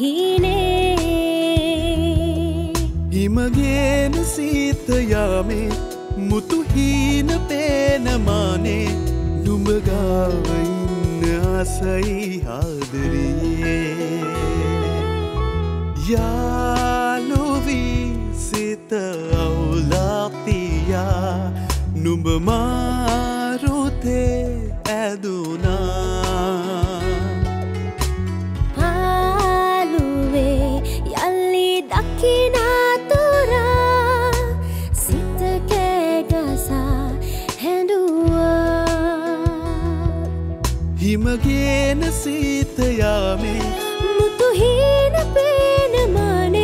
ಹೀನೇ ಹಿಮಗೇನ ಸೀತಯಾಮೆ ಮುತು ಹೀನ ಪೇನ ಮಾನೆ ನುಮಗಾವಿನ್ನ ಆಸೈ ಹಾದರಿಯೇ ಯಾಲುವಿ ಸೀತ ಔಲಾತಿಯಾ ನುಮ ಮಾರುತೆ ಅದುನಾ Himagena sitayame mutuhina pena mane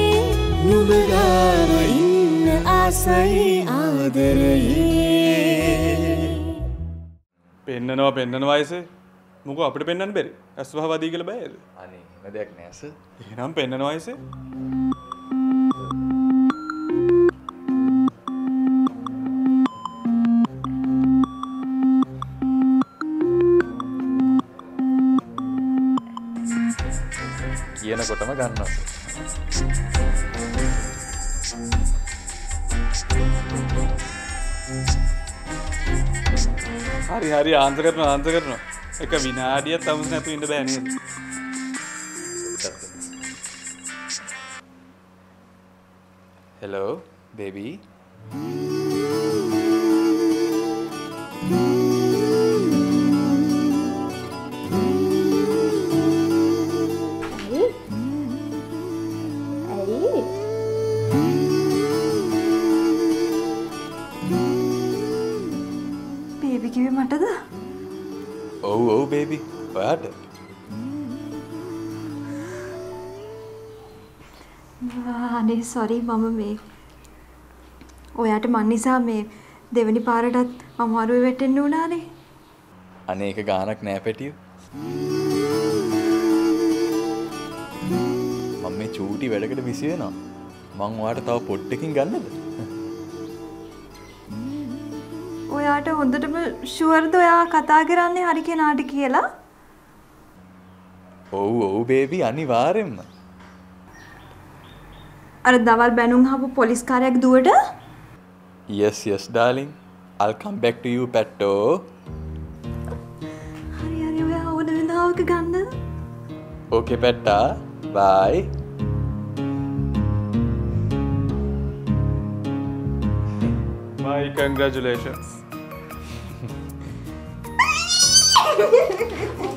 numagava inna asai aadaraye pennanawa ayse muku apita pennanna beri aswahawadi kiyala bae ane me deyak ne asa ehnam pennanawa ayse කියන කොටම ගන්නවා. හරි ආන්තර කරනවා. එක විනාඩියක් තමුස් නැතු ඉන්න බෑ නේද? Hello baby. Oh, baby, what? Honey, sorry, Mama. Me. Oh, I had a man nisa me. Devani paradat mamaru vetten nuna ne. Ane ek gaanak nae petiyu. Mamme chooti wedakata busy wenawa. Man oata thawa poddekin gannada. ඔයාට හොඳටම ෂුවර්ද ඔයා කතා කරන්නේ හරි කෙනාට කියලා? ඔව් baby අනිවාර්යෙන්ම. අර දවල් බැනුම් අහපු පොලිස් කාර්යයක් දුවට? Yes darling. I'll come back to you Patto. හරි ඔයා ඕන වෙලාවක ගන්න. Okay Patta. Bye. My congratulations.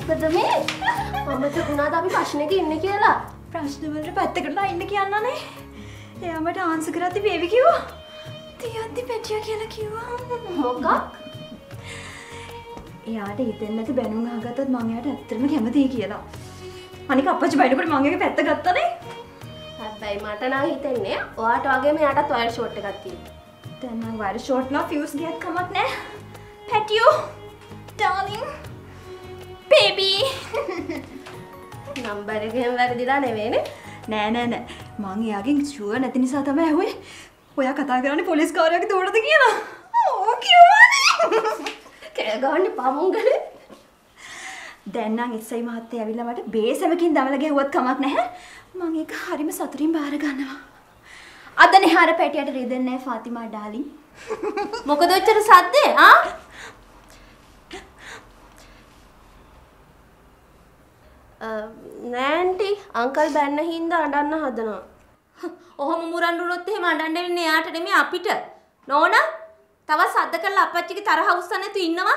Padme, mama to guna da api prashne ke inne kiyala. Prashne walata pathakata na inne kiyanna ne. Eya mata answer karati baby kiwa. Tiyanti petiya kiyala kiwa. Mokak? Eyata hiten nathi banum ahagathot man eyata atterama kemathi kiyala. Anika appachi baidapata man eyage patta gatta ne. Hattai mata nan hitenne oata wage me eyata toilet shot ekak thiyena. Then I wire short na fuse gate come up ne. Pet you, darling, baby. Number again wire dida ne me ne. Ne. Mangi agin sure na tini saata me huye. Oya kata karani police car yaki thoda degi na. Oh cute. Kya gaani paamungal. Then na itsai mahatte avila mata base evakin damala gehuwath kamak naha. Mangi eka harima saturin bahara gannawa. අද නිහාර පැටියට රිදෙන්නේ නැහැ Fathima darling. මොකද ඔච්චර සද්දේ ආ? නෑන්ටි uncle බැන්න හින්දා අඬන්න හදනවා. ඔහොම මුරන් උනොත් එහෙම අඬන්න වෙන්නේ එයාට නෙමෙයි අපිට. නෝනා තව සද්ද කරලා අපච්චිගේ තරහ උස්සන්න නැතු ඉන්නවා.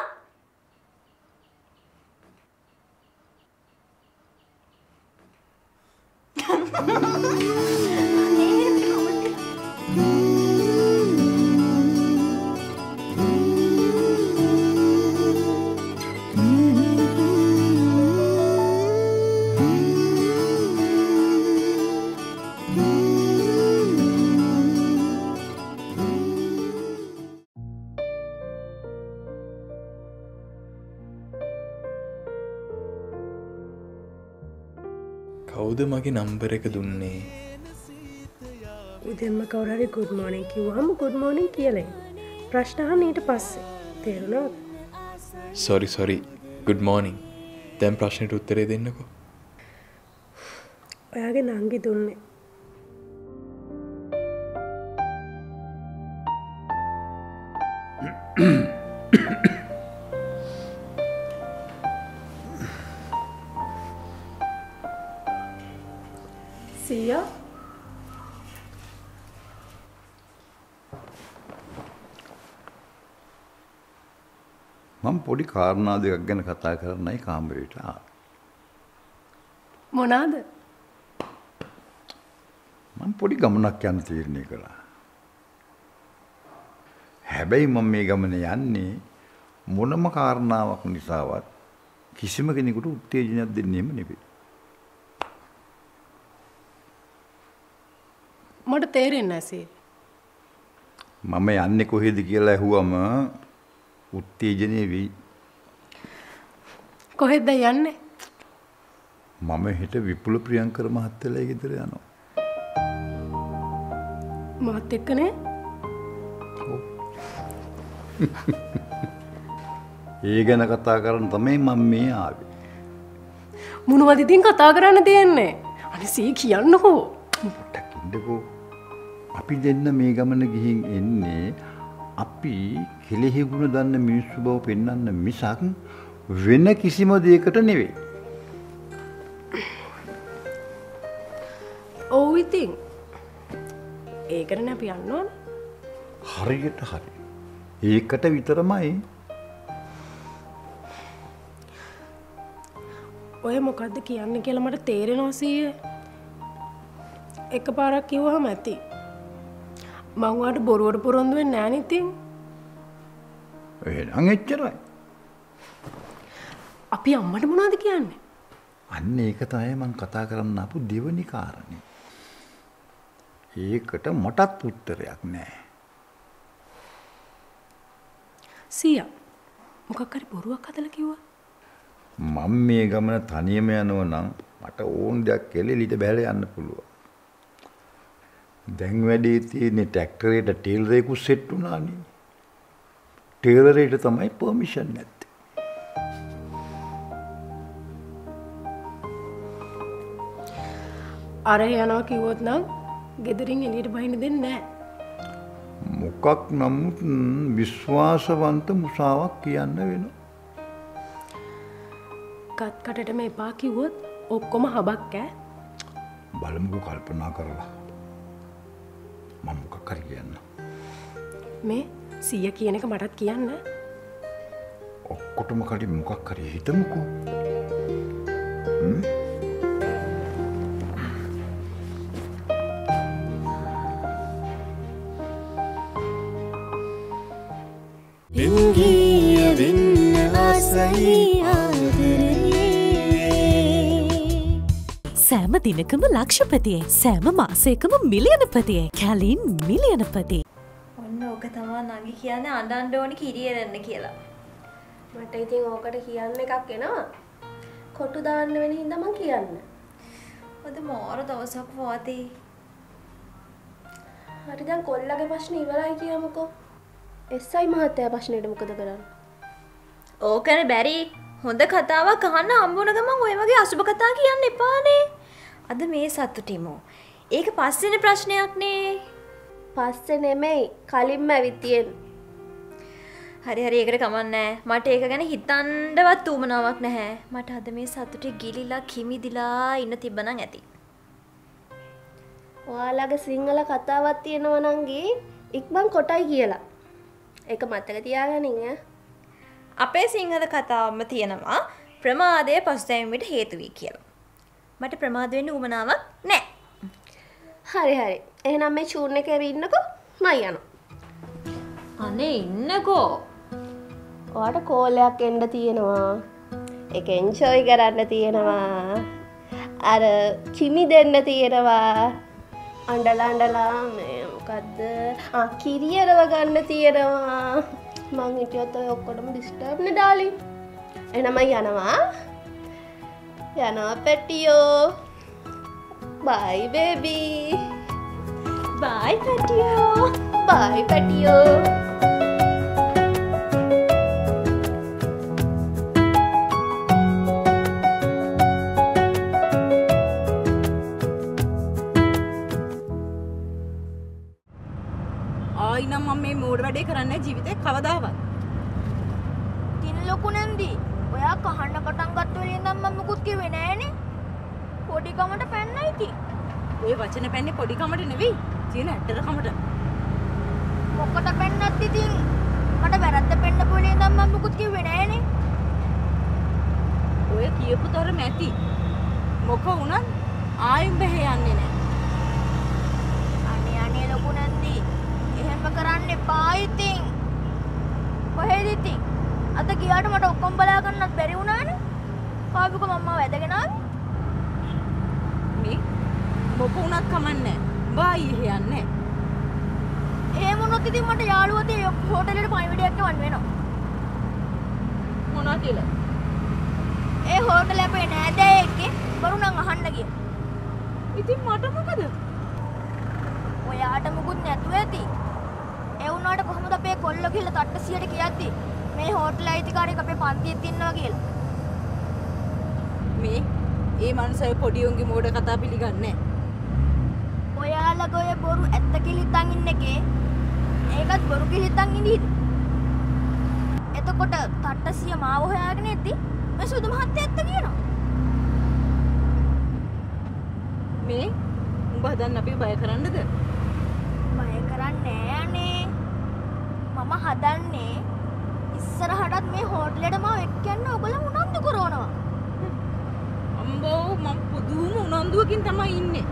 කවුද මගේ නම්බර් එක දුන්නේ? උදේම කවුරු හරි good morning කිව්වම good morning කියලා. ප්‍රශ්න අහන්න ඊට පස්සේ. තේරුණාද? Sorry. Good morning. දැන් ප්‍රශ්නෙට උත්තරේ දෙන්නකෝ. ඔයාගේ නංගි දුන්නේ. සීයා මම පොඩි කාරණා දෙකක් ගැන කතා කරන්නයි කාමරේට ආවේ. මොනවාද? මම පොඩි ගමනක් යන්න තීරණය කළා. හැබැයි මම මේ ගමන යන්නේ මොනම කාරණාවක් නිසාවත් කිසිම කෙනෙකුට උත්තේජනයක් දෙන්නෙම නෙවෙයි. මට තේරෙන්නේ නැසී. මම යන්නේ කොහෙද කියලා ඇහුවම උත්තේජනේ වෙයි. කොහෙද යන්නේ? මම හෙට විපුල ප්‍රියංකර මහත්තයාගේ ගෙදර යනවා. මාත් එක්කනේ? ඔව්. ඒ ගැන කතා කරන්න තමයි මම මේ ආවේ. මොනවද ඉතින් කතා කරන්න දෙන්නේ? අනේ සී කියන්නකෝ. මට ඉන්නකෝ. අපි දෙන්න මේ ගමන ගිහින් එන්නේ අපි කෙලෙහි ගුණ දන්න මිනිස්සු බව පෙන්වන්න මිසක් වෙන කිසිම දෙයකට නෙවෙයි. ඔව් ඉතින් ඒකනේ අපි යන්න ඕන. හරියට හරි. ඒකට විතරමයි. ඔය මොකද්ද කියන්නේ කියලා මට තේරෙනවා සීයේ. එකපාරක් කිව්වම ඇති. මං වාට බොරුවට පොරොන්දු වෙන්නේ නැහැ නේද ඉතින්? එහෙනම් එච්චරයි. අපි අම්මට මොනවද කියන්නේ? අන්න ඒක තමයි මං කතා කරන්න ආපු දෙවෙනි කාරණේ. ඒකට මටත් උත්තරයක් නැහැ. සීයා මොකක් හරි බොරුවක් හදලා කිව්වා? මම මේ ගමන තනියම යනවා නම් මට ඕන දෙයක් කෙලෙලිට බැලලා යන්න පුළුවන්. දැන් වැඩේ තියෙන්නේ ට්‍රැක්ටරේට ටේලර් එකු සෙට් වුණානේ. ටේලරේට තමයි පර්මිෂන් නැත්තේ. අර යනවා කිව්වොත් නම් ගෙදරින් එළියට බහින්න දෙන්නේ නැහැ. මොකක් නමුත් විශ්වාසවන්ත මුසාවක් කියන්න වෙනවා. කටකටට මේ පා කිව්වොත් ඔක්කොම හබක් ඈ. බලමුකෝ කල්පනා කරලා. මම මොකක් හරි කියන්න. මේ සීයා කියන එක මටත් කියන්න. ඔක්කොටම කලින් මොකක් හරි හිතමුකෝ. දෙංගිය වෙන්න ආසයි ආදරේ. සෑම දිනකම ලක්ෂපතියේ සෑම මාසයකම මිලියනපතියේ කැලින් මිලියනපති. ඔන්න ඕක තමයි නංගි කියන්නේ අඬන්න ඕනි කිරියරන්න කියලා. මට ඉතින් ඕකට කියන්න එකක් එනවා. කොටු දාන්න වෙන හින්දා මං කියන්න. ඔද මෝර දවසක් වාති. හරි දැන් කොල්ලගේ ප්‍රශ්න ඉවරයි කියමුකෝ. එස්.අයි මහත්තයා ප්‍රශ්නෙට මොකද කරන්නේ? ඕකනේ බැරි. හොඳ කතාවක් අහන්න හම්බුන ගමන් ඔය වගේ අසුබ කතා කියන්න එපානේ. අද මේ සතුටිම. ඒක පස්සේනේ ප්‍රශ්නයක් නේ. පස්සේ නෙමෙයි කලින්ම ඇවිත් තියෙන්නේ. හරි හරි ඒකට කමන්නේ. මට ඒක ගැන හිතන්නවත් උවමනාවක් නැහැ. මට අද මේ සතුටේ ගිලිලා කිමිදිලා ඉන්න තිබ්බනම් ඇති. ඔයාලගේ සිංහල කතාවක් තියෙනවා නංගි ඉක්මන් කොටයි කියලා. ඒක මතක තියාගනින් ඈ. අපේ සිංහල කතාවම තියෙනවා ප්‍රමාදය පසුතැවීමට හේතු වෙයි කියලා. මට ප්‍රමාද වෙන්න උවමනාවක් නැහැ. හරි හරි. එහෙනම් මේ චූන් එකේ ඉන්නකෝ මම යනවා. අනේ ඉන්නකෝ. ඔයාට කෝල් එකක් එන්න තියෙනවා. ඒක එන්ජොයි කරන්න තියෙනවා. අර කිමි දෙන්න තියෙනවා. අඬලා අඬලා මේ මොකද්ද? කිරියරව ගන්න තියෙනවා. මං හිටියොත් ඔය ඔක්කොටම ඩිස්ටර්බ් නේ ඩාලින්. එහෙනම් මම යනවා. Yana Patio. Bye baby. Bye Patio. Bye Patio. මේ මෝඩ වැඩේ කරන්නේ ජීවිතේ කවදාවත්. තින් ලොකු නන්දි. ඔයා කහන්න පටන් ගත්ත වෙලේ ඉඳන් මම මුකුත් කිව්වේ නෑනේ. පොඩි කමට පැන්නයි කි. ඔය වචන පැන්නේ පොඩි කමට නෙවෙයි. තියෙන ඇටර කමට. මොකට පැන්නත් ඉතින් මට වැරද්ද පෙන්නපු වෙලේ ඉඳන් මම මුකුත් කිව්වේ නෑනේ. ඔය කියපු තරම ඇති. මොක වුණත් ආයෙත් බැහැ යන්නේ නෑ. I don't know what I'm going to do. I'm going to go to the house. May hotel I think I can find it in Nagil. Me, a man's a podium motor catapiligan. Oyala go a boru at the Kilitang in the gay. I got Borukilitang in it. At the Kota Tatasia Mao Hagnetti, I should have taken it. Me, but then Napi by a current. By a current, eh? Mama Hadan, eh? Sir, I may hot letter my can no go on the corona. Umbo, Mampudu, Nondu, Kintama in it.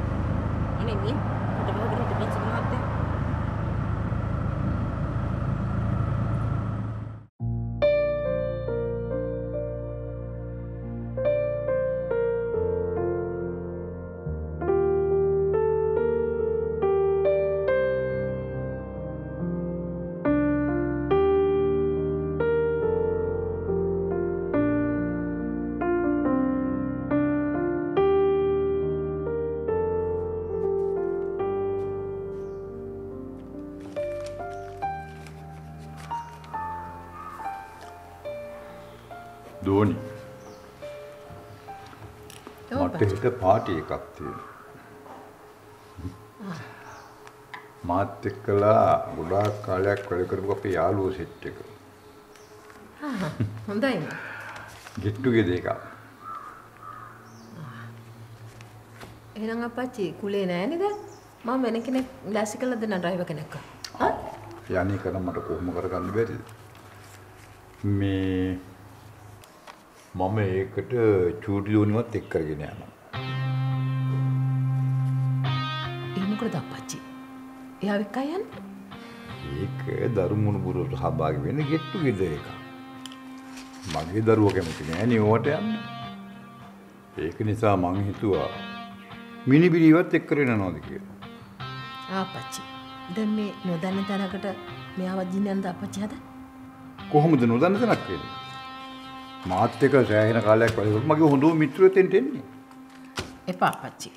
What I mean, what about it depends on what they. Dhoni, මට හිත party එකක් තියෙනවා. මාත් එක්කලා ගොඩාක් කාලයක් වැඩ කරපු අපේ යාළුවෝ සෙට් එක. හා හොඳයි නේ. get together එකක්. එහෙනම් අපච්චි කුලේ නෑනේ දැන්. මම වෙන කෙනෙක් ඩැස් එකලා දෙන ඩ්‍රයිවර් කෙනෙක්. හා යන්නේ කරා මට කොහොම කරගන්න බැරිද? මේ මම ඒකට චූටි ලෝණිවත් එක් කරගෙන යනවා. ඒ මොකටද අප්පච්චි? එයා විකයි යන්නේ? ඒක දරුමුණු බුරුවට සහභාගී වෙන්න get together එකක්. මගේ දරුවා කැමති නෑ නේ ඕවට යන්න. ඒක නිසා මං හිතුවා මිනිබිරිවත් එක් කරගෙන යනවාද කියලා. ආපච්චි. දැන් මේ නොදන්න තැනකට මෙයාව දින්නන්ද අප්පච්චි හද? කොහොමද නොදන්න තැනක් වෙන්නේ? මාත් එක සෑහෙන කාලයක් වැඩිපුර මගේ හොඳම මිත්‍රයෙක් දෙන්නේ. එපා පච්චි.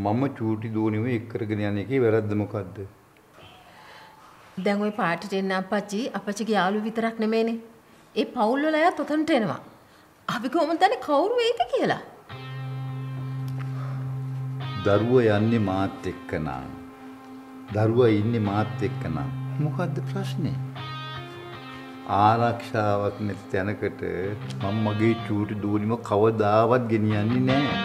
මම චූටි දෝනිව එක් කරගෙන යන එකේ වැරද්ද මොකද්ද? දැන් ওই පාටට එන්න අපච්චි අපච්චිගේ යාළුව විතරක් නෙමෙයිනේ. ඒ පවුල් වල අයත් ඔතනට එනවා. අපි කොහොමද දන්නේ කවුරු වෙයිද කියලා? දරුවා යන්නේ මාත් එක්ක නං. දරුවා ඉන්නේ මාත් එක්ක නං. මොකද්ද ප්‍රශ්නේ? ආරක්ෂාවක් නැති තැනකට මම මගේ චූටි දෝනිම කවදාවත් ගෙනියන්නේ නැහැ.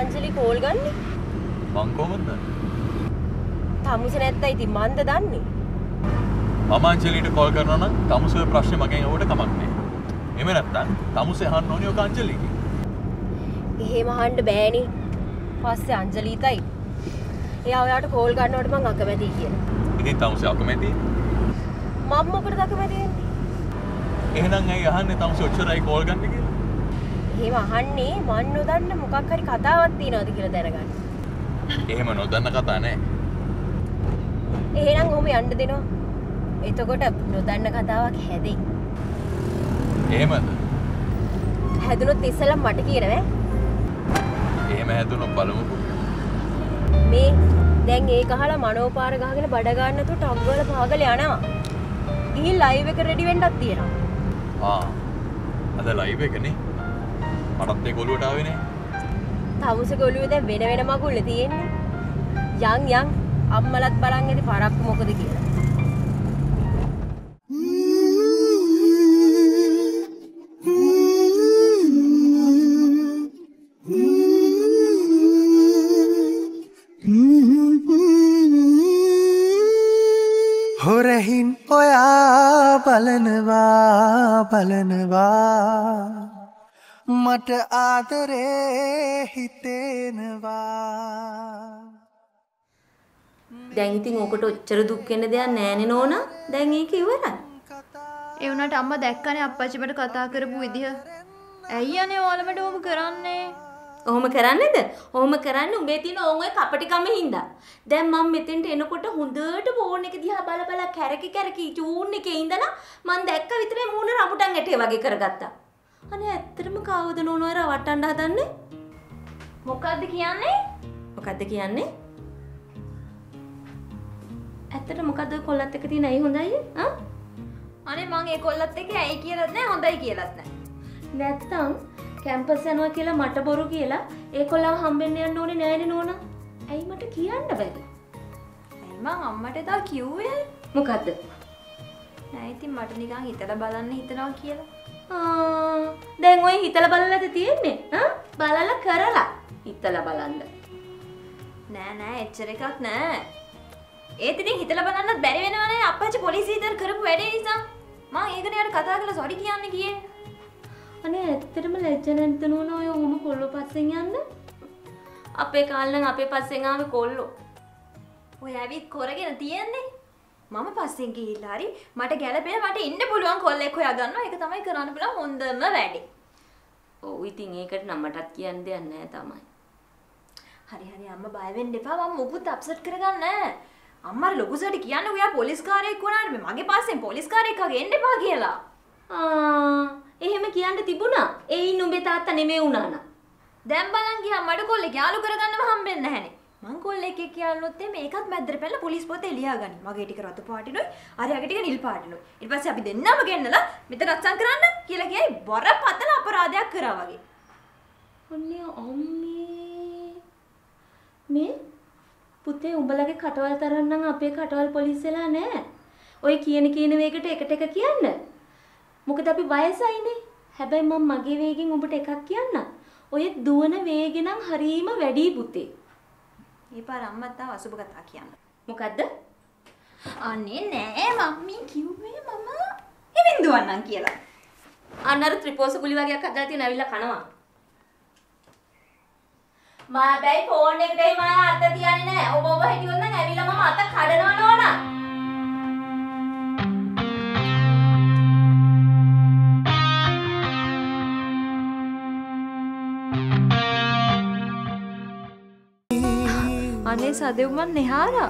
Anjalee call ganni. Manko manda. Thamusa natta ithi manda danni. Mama Anjalee to call karana nan Thamusa prashne magen awota kamak ne. Eme natta Thamusa ahanna one oka Anjalee ki. Ehema ahanna bæni. පස්සේ අංජලීතයි. එයා ඔයාට call ගන්නකොට මං අකමැතියි කියලා. ඉතින් තමුසේ අකමැතියි. මම මොකටද අකමැති වෙන්නේ? එහෙනම් ඇයි අහන්නේ තමුසේ ඔච්චරයි කෝල් ගන්න කියලා? එහෙම අහන්නේ මන් නොදන්න මොකක් හරි කතාවක් තියෙනවද කියලා දැනගන්න. එහෙම නොදන්න කතා නෑ. එහෙනම් ඔහොම යන්න දෙනවා. එතකොට නොදන්න කතාවක් හැදෙයි. එහෙමද? හැදුනොත් ඉස්සලා මට කියනවා. එහෙම හැදුනොත් බලමුකෝ. මේ දැන් ඒක අහලා මනෝපාර ගහගෙන බඩ ගන්න තු ටොග් වල පාගල යනවා. ගිහින් ලයිව් එක රෙඩි වෙන්නත් තියෙනවා. ආ. අද ලයිව් එකනේ. මටත් මේ ගොළුවට ආවේ නේ. තවුස ගොළුවේ දැන් වෙන වෙන මගුල්ල තියෙන්නේ. යන් අම්මලත් බලන් ඉඳි පරක්කු මොකද කියලා. Horehin oya balanwa mata aadare hitenawa දැන් ඉතින් ඔකට ඔච්චර දුක් වෙන දෙයක් නෑනේ නෝනා දැන් ඒක ඉවරයි ඒ උනාට අම්මා දැක්කනේ අප්පච්චි මට කතා කරපු විදිහ ඇයි අනේ ඔයාලමඩ ඕම කරන්නේ ඔහොම කරන්නේද? ඔහොම කරන්නේ උඹේ තියෙන ඕන් ඔය කපටිකම හින්දා. දැන් මම මෙතෙන්ට එනකොට හොඳට ෆෝන් එක දිහා බල බල කැරකි චූන් එකේ ඉඳලා මම දැක්ක විතරේ මූණ රඹුටන් ඇටේ වගේ කරගත්තා. අනේ ඇත්තටම කවුද නෝන ඔය රවට්ටන්න හදන්නේ? මොකද්ද කියන්නේ? මොකද්ද කියන්නේ? ඇත්තට මොකද්ද ඔය කොල්ලත් එක්ක තියෙන ඇයි හොඳයි? ආ? අනේ මං ඒ කොල්ලත් එක්ක ඇයි කියලාත් නැහැ හොඳයි කියලාත් නැහැ. නැත්තම් Campus and Wakila Mata Borugila, Ecola Humben and Noni Nanona. I met a key underbed. I'm Matata Q. Mukad Nighty Mataniga Hitalabalan Hitanakila. Ah, then going Hitalabala at the end, huh? Balala Kerala Hitalabalanda Nana, Chereka, Nan. Ethity Hitalabalana, Berry and Apache police either Kurub Vedisa. Ma even your Kataka sorry Kianiki. අනේ ඇත්තටම ලැජ්ජ නැද්ද නෝන ඔය උම කොල්ලෝ පස්සෙන් යන්න අපේ කාලෙන් අපේ පස්සෙන් ආවේ කොල්ලෝ ඔය ඇවිත් කරගෙන තියන්නේ මම පස්සෙන් ගිහිල්ලා හරි මට ගැළපෙන මට ඉන්න පුළුවන් කොල්ලෙක් හොයාගන්නවා ඒක තමයි කරන්න බලන හොඳම වැඩේ ඔව් ඉතින් ඒකට නම් මටත් කියන්න දෙයක් නැහැ තමයි හරි අම්මා බය වෙන්න එපා මම මුකුත් අප්සෙට් කරගන්න නැහැ අම්මා ලොකුසට කියන්නේ ඔයා පොලිස් කාර්යයක් වුණාට මේ මගේ පස්සෙන් පොලිස් කාර්යයක් වගේ එන්න එපා කියලා ආ එහෙම කියන්න තිබුණා. ඒයි නුඹේ තාත්තා නෙමෙයි උනානා. දැන් බලන් ගියා මඩ කොල්ලෙක් යාළු කරගන්නම හම්බෙන්නේ නැහනේ. මං කොල්ලෙක් එක්ක යාළුනොත් එමේ ඒකත් මැද්දට පැනලා පොලිස් පොතේ ලියාගනි. මගේ ටික රතු පාටිනොයි, අර යගේ ටික නිල් පාටිනොයි. ඊට පස්සේ අපි දෙන්නම ගෙන්නලා මෙතන අත්සන් කරන්න කියලා කියයි බරපතල අපරාධයක් කරා වගේ. ඔන්නේ අම්මේ මේ පුතේ උඹලගේ කටවල් තරම් නම් අපේ කටවල් පොලිස් වෙලා නැහැ. ඔය කියන වේකට එකට එක කියන්න. මොකද අපි වයසයිනේ. හැබැයි මම මගේ වේගෙන් උඹට එකක් කියන්න. ඔය දුවන වේගෙ නම් හරීම වැඩි පුතේ. මේ පාර අම්මත් තාම අසුබ කතා කියන්න. මොකද්ද? අනේ නෑ මම්මි කිව්වේ මම ඉවෙන් දුවන්නම් කියලා. අනර ත්‍රිපෝස ගුලි වගේක් අදලා තියෙන ඇවිල්ලා කනවා. මම බයි ෆෝන් එකේ මම අත තියන්නේ නෑ. ඔබ හිටියොත් නම් ඇවිල්ලා මම අත කඩනවා නෝනා. අනේ සදෙව් මන් නෙහාරා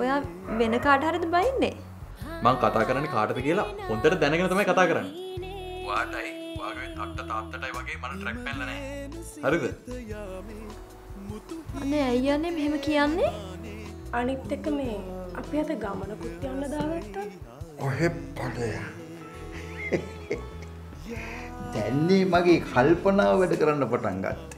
ඔයා වෙන කාට හරිද බයින්නේ මං කතා කරන්නේ කාටද කියලා හොඳට දැනගෙන තමයි කතා කරන්නේ වාටයි වාගේ තාත්තා තාත්තටයි වගේ මම ට්‍රැක් පැනලා නැහැ හරිද අනේ අයියානේ මෙහෙම කියන්නේ අනිත් එක මේ අපි අද ගමනකුත් යන්න දාගත්තොත් ඔහෙ බලය දැන් මේ මගේ කල්පනාව වැඩ කරන්න පටන් ගත්තා